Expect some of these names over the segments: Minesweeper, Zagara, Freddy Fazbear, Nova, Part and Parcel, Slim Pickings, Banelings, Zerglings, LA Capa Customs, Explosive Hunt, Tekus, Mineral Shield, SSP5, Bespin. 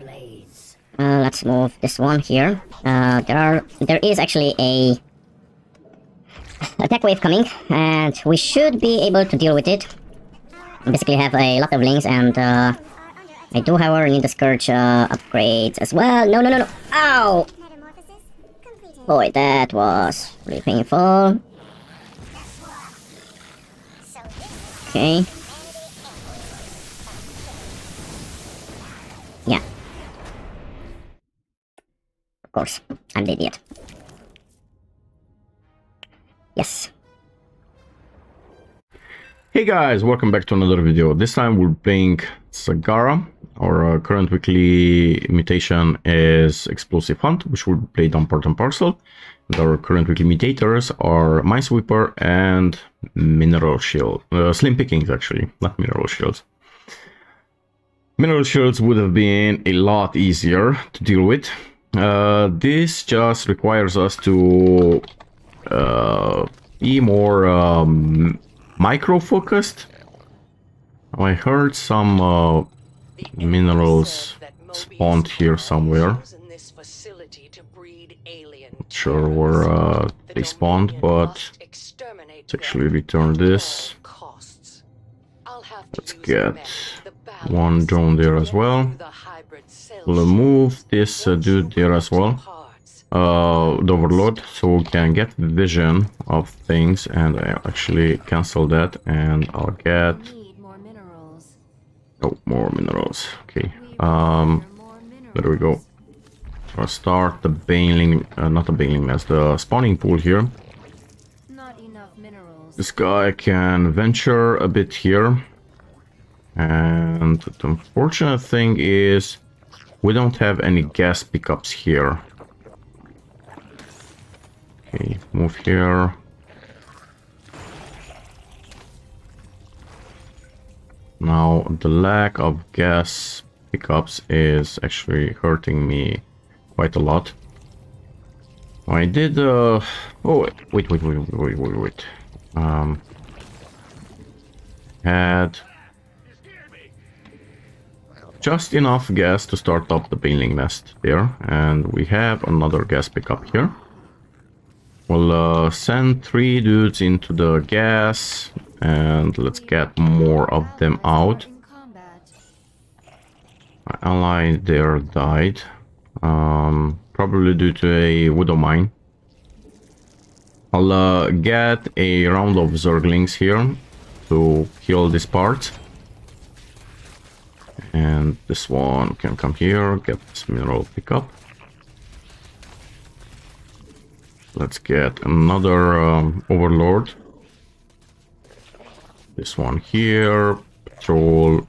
blaze. Let's move this one here. There is actually a attack wave coming, and we should be able to deal with it. Basically, have a lot of links, and I do, however, need the Scourge upgrades as well. No, no, no, no! Ow! Boy, that was really painful. Okay. Yeah. Of course, I'm the idiot. Yes. Hey guys, welcome back to another video. This time we're playing Zagara. Our current weekly mutation is Explosive Hunt, which will be played on Part and Parcel. And our current weekly mutators are Minesweeper and Mineral Shield. Slim Pickings, actually, not Mineral Shields. Mineral Shields would have been a lot easier to deal with. This just requires us to be more micro-focused. I heard some minerals spawned here somewhere. Not sure where they spawned, but let's actually return this. Let's get one drone there as well. We'll move this dude there as well. The overload, so we can get vision of things, and I actually cancel that, and I'll get more minerals. Okay, there we go. I'll start the baneling, not the baneling nest, the spawning pool here. Not enough minerals. This guy can venture a bit here, and the unfortunate thing is we don't have any gas pickups here. Okay, move here. Now, the lack of gas pickups is actually hurting me quite a lot. I did, oh, wait. Had just enough gas to start up the baneling nest there, and we have another gas pickup here. We'll send three dudes into the gas, and let's get more of them out. My ally there died, probably due to a widow mine. I'll get a round of zerglings here to heal this part. And this one can come here, get this mineral pickup. Let's get another overlord. This one here, patrol.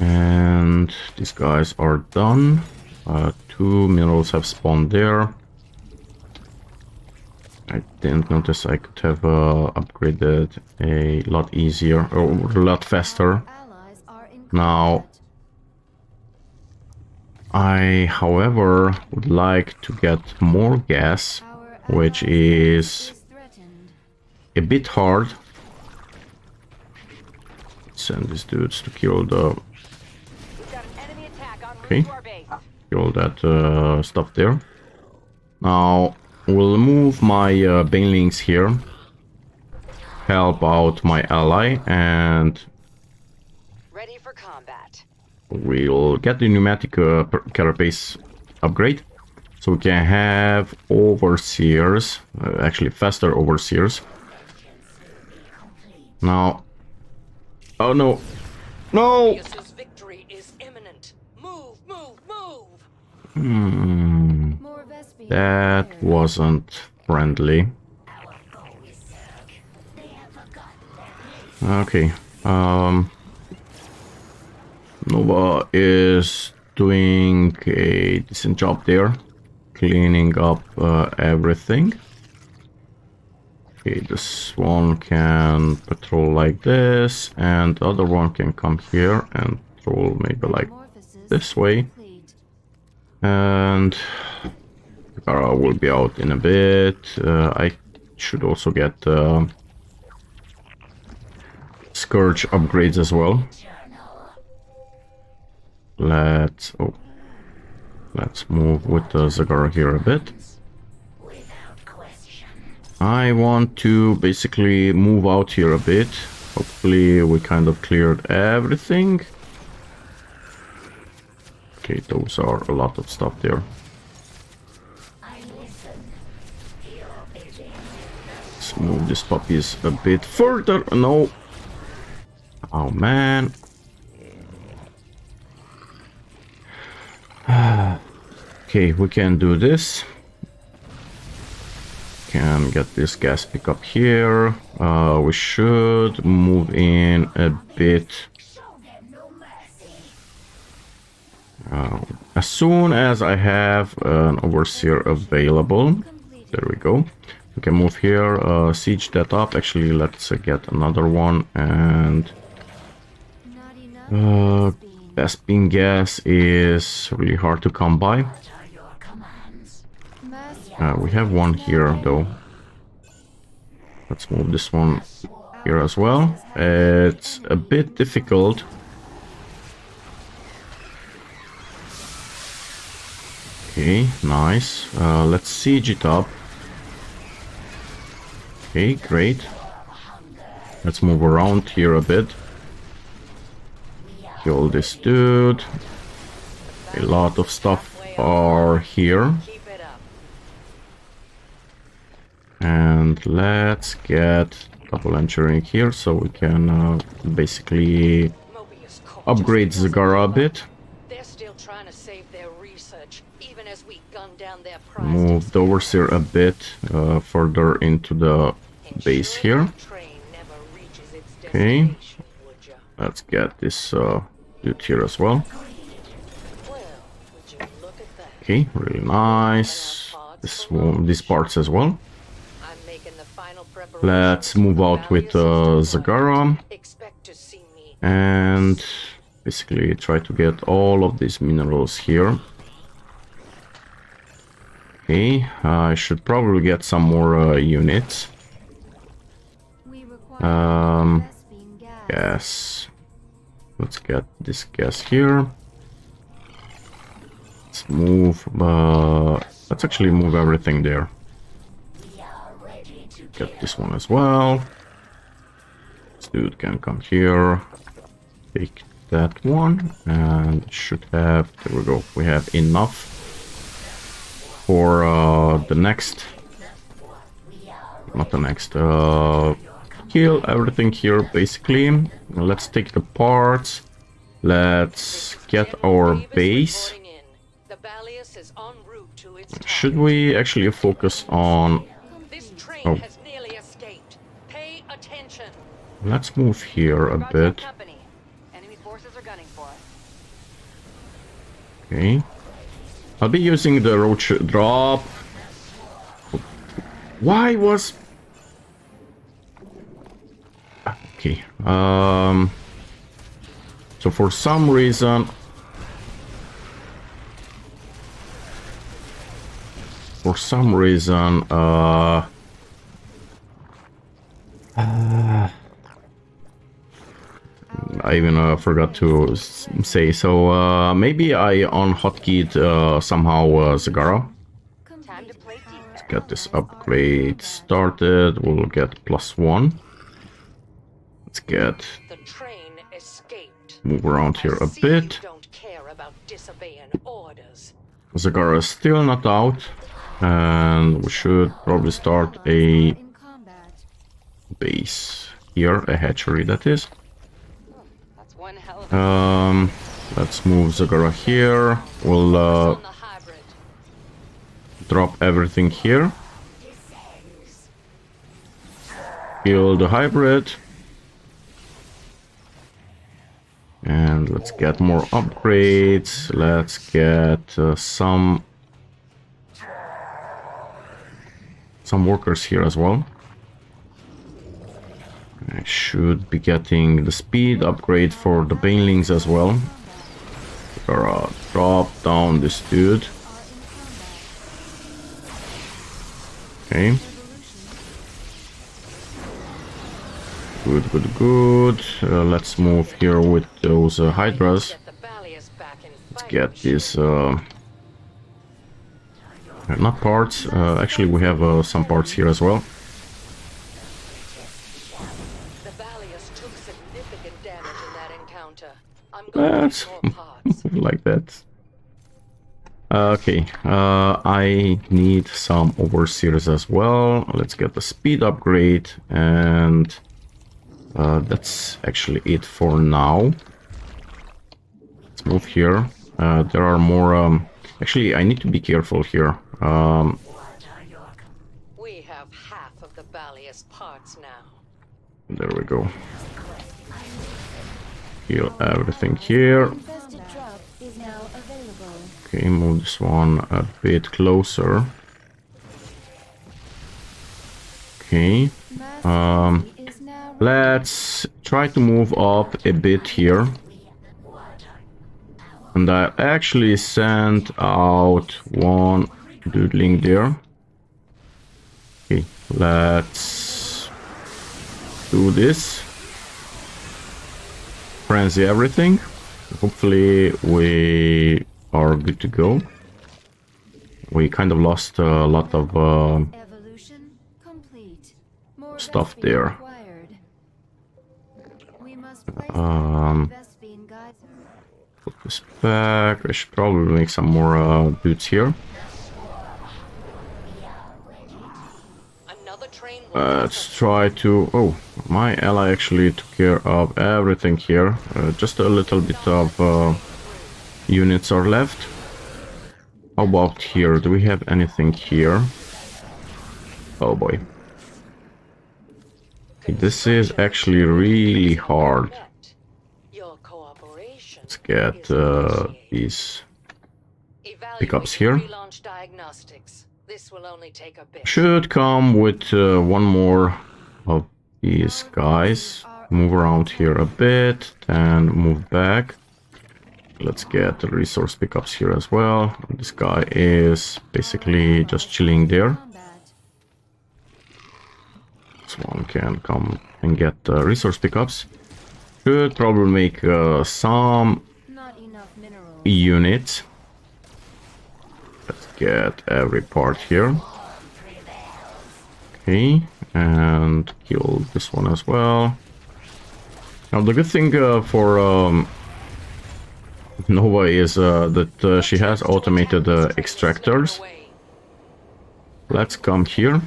And these guys are done. Two minerals have spawned there. I didn't notice I could have upgraded a lot easier, or a lot faster. Now, I, however, would like to get more gas, which is a bit hard. Send these dudes to kill the... Okay, kill that stuff there. Now, we'll move my banelings here, help out my ally, and... Ready for combat. We'll get the pneumatic carapace upgrade, so we can have overseers, actually faster overseers. Now, oh no, no! Victory is imminent. Move, move, move. That wasn't friendly. Okay. Nova is doing a decent job there, cleaning up everything. Okay, this one can patrol like this, and the other one can come here and patrol maybe like this way. And Zagara will be out in a bit. I should also get Scourge upgrades as well. Let's move with the Zagara here a bit. I want to basically move out here a bit. Hopefully we kind of cleared everything. Okay, those are a lot of stuff there. Let's move these puppies a bit further. No. Oh man. Okay, we can do this. Can get this gas pickup here. We should move in a bit. As soon as I have an overseer available, there we go. We can move here, siege that up. Actually, let's get another one and Bespin gas is really hard to come by. We have one here though. Let's move this one here as well. It's a bit difficult. Okay, nice. Let's siege it up. Okay, great. Let's move around here a bit. Kill this dude. A lot of stuff are here. And let's get double engineering here so we can basically upgrade Zagara a bit. They're still trying to save their research, even as we gun down their prize. Move the overseer a bit further into the base here. Okay, let's get this dude here as well. Okay, really nice. These parts as well. Let's move out with Zagara and basically try to get all of these minerals here. Okay, I should probably get some more units. Gas. Let's get this gas here. Let's move. Let's actually move everything there. Get this one as well. This dude can come here. Take that one and should have, there we go, we have enough for the next, not the next, kill everything here basically. Let's take the parts, let's get our base. Should we actually focus on, oh, let's move here a bit. Okay. I'll be using the roach drop. Why was... Okay. So for some reason... I even forgot to say, so maybe I on-hotkeyed somehow Zagara. Let's get this upgrade started, we'll get +1. Let's get... move around here a bit. Zagara is still not out, and we should probably start a base here, a hatchery that is. Let's move Zagara here. We'll drop everything here. Kill the hybrid. And let's get more upgrades. Let's get some workers here as well. I should be getting the speed upgrade for the banelings as well. Drop down this dude. Okay. Good. Let's move here with those hydras. Let's get these not parts, actually we have some parts here as well. That's like that. Okay, I need some overseers as well. Let's get the speed upgrade, and that's actually it for now. Let's move here. There are more. Actually, I need to be careful here. We have half of the Balius parts now. There we go. Heal everything here. Okay, move this one a bit closer. Okay, let's try to move up a bit here. And I actually sent out one doodling there. Okay, let's do this. Frenzy everything. Hopefully we are good to go. We kind of lost a lot of stuff there. Put this back. I should probably make some more boots here. Let's try to... Oh, my ally actually took care of everything here. Just a little bit of... units are left. How about here? Do we have anything here? Oh boy. Okay, this is actually really hard. Let's get these pickups here. Should come with one more of these guys. Move around here a bit and move back. Let's get the resource pickups here as well. This guy is basically just chilling there. This one can come and get the resource pickups. Should probably make some units. Let's get every part here. Okay, and kill this one as well. Now the good thing for Nova is that she has automated extractors. Let's come here.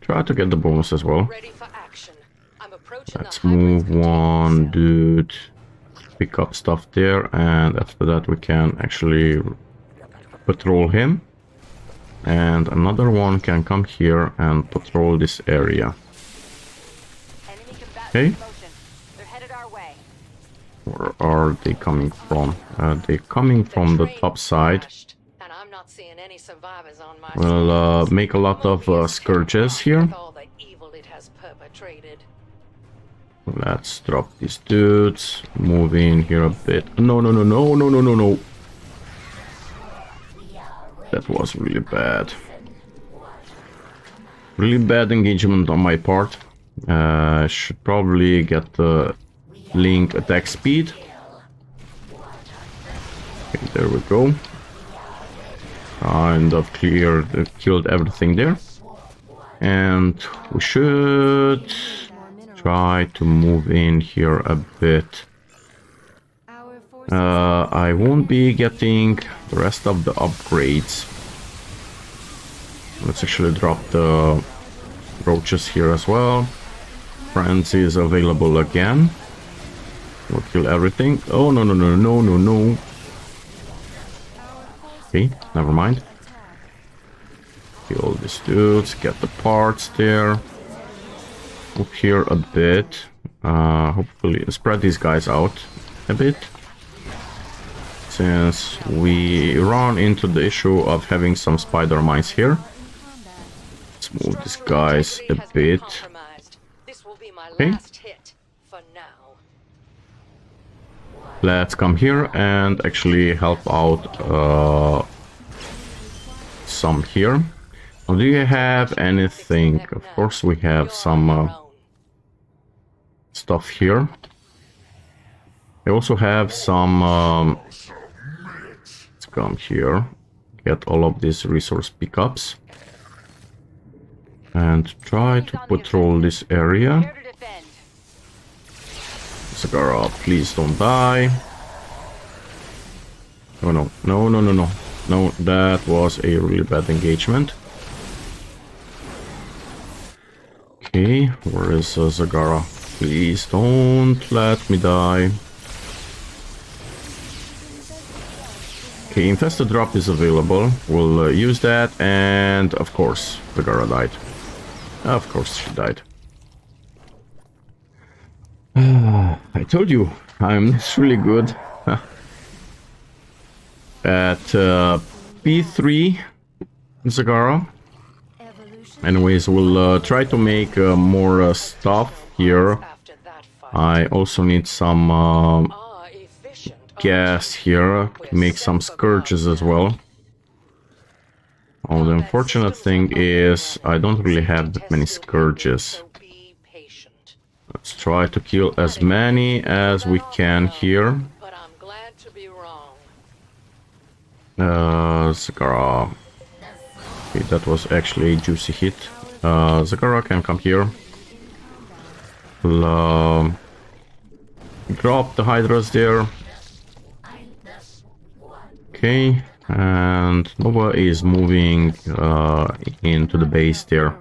Try to get the bonus as well. Let's move one dude. Pick up stuff there, and after that we can actually patrol him. And another one can come here and patrol this area. Okay. Where are they coming from? They're coming from the top side. We'll make a lot of scourges here. Let's drop these dudes. Move in here a bit. No, no, no, no, no, no, no, no. That was really bad. Really bad engagement on my part. I should probably get the... Link attack speed. Okay, there we go. Kind of cleared, killed everything there. And we should try to move in here a bit. I won't be getting the rest of the upgrades. Let's actually drop the roaches here as well. Frenzy is available again. We'll kill everything. Oh, no, no, no, no, no, no. Okay, never mind. Kill these dudes, get the parts there. Move here a bit. Hopefully spread these guys out a bit. Since we run into the issue of having some spider mines here. Let's move these guys a bit. Okay. Let's come here and actually help out some here. Oh, do you have anything? Of course we have some stuff here. We also have some come here, get all of these resource pickups, and try to patrol this area. Zagara, please don't die. Oh no, no, no, no, no, no, that was a really bad engagement. Okay, where is Zagara? Please don't let me die. Okay, infested drop is available. We'll use that, and of course, Zagara died. Of course she died. I told you, I'm not really good. At P3, Zagara. Anyways, we'll try to make more stuff here. I also need some gas here to make some scourges as well. Oh, the unfortunate thing is I don't really have that many scourges. Let's try to kill as many as we can here. Zagara. Okay, that was actually a juicy hit. Zagara can come here. We'll, drop the hydras there. Okay, and Nova is moving into the base there.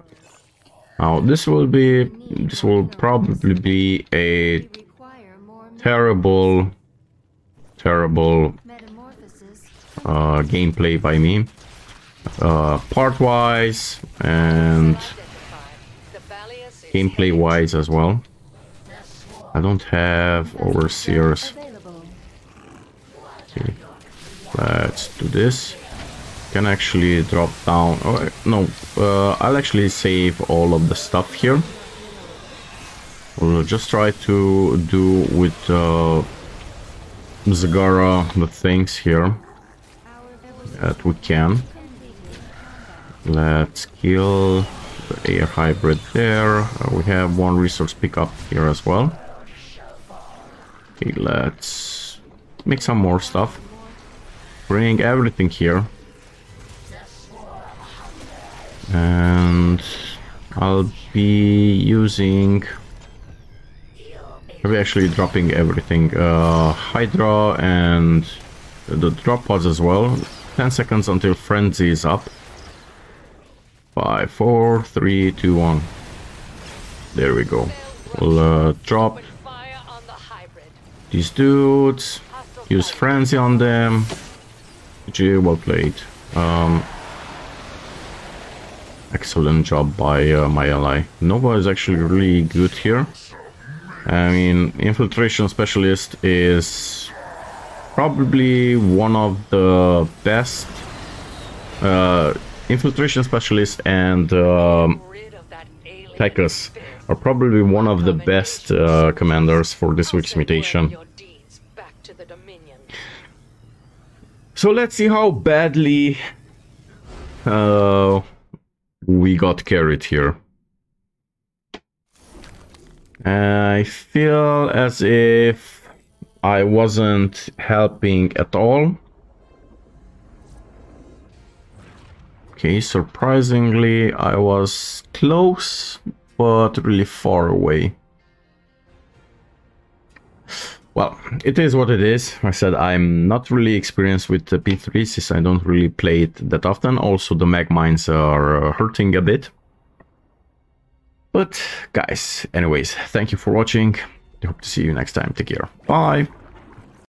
Now this will probably be a terrible gameplay by me, part-wise and gameplay-wise as well. I don't have overseers. Okay, let's do this. Can actually drop down. Oh no, I'll actually save all of the stuff here. We'll just try to do with Zagara the things here that we can. Let's kill the air hybrid there. We have one resource pickup here as well. Okay, let's make some more stuff. Bring everything here. And I'll be using... I'll be actually dropping everything. Hydra and the drop pods as well. 10 seconds until frenzy is up. 5, 4, 3, 2, 1. There we go. We'll drop these dudes. Use frenzy on them. GG, well played. Excellent job by my ally. Nova is actually really good here. I mean, infiltration specialist is probably one of the best infiltration specialists, and Tekus are probably one of the best commanders for this week's mutation. So let's see how badly we got carried here. I feel as if I wasn't helping at all. Okay, surprisingly, I was close, but really far away. Well, it is what it is. I said I'm not really experienced with the P3 since I don't really play it that often. Also, the mag mines are hurting a bit. But guys, anyways, thank you for watching. I hope to see you next time. Take care. Bye.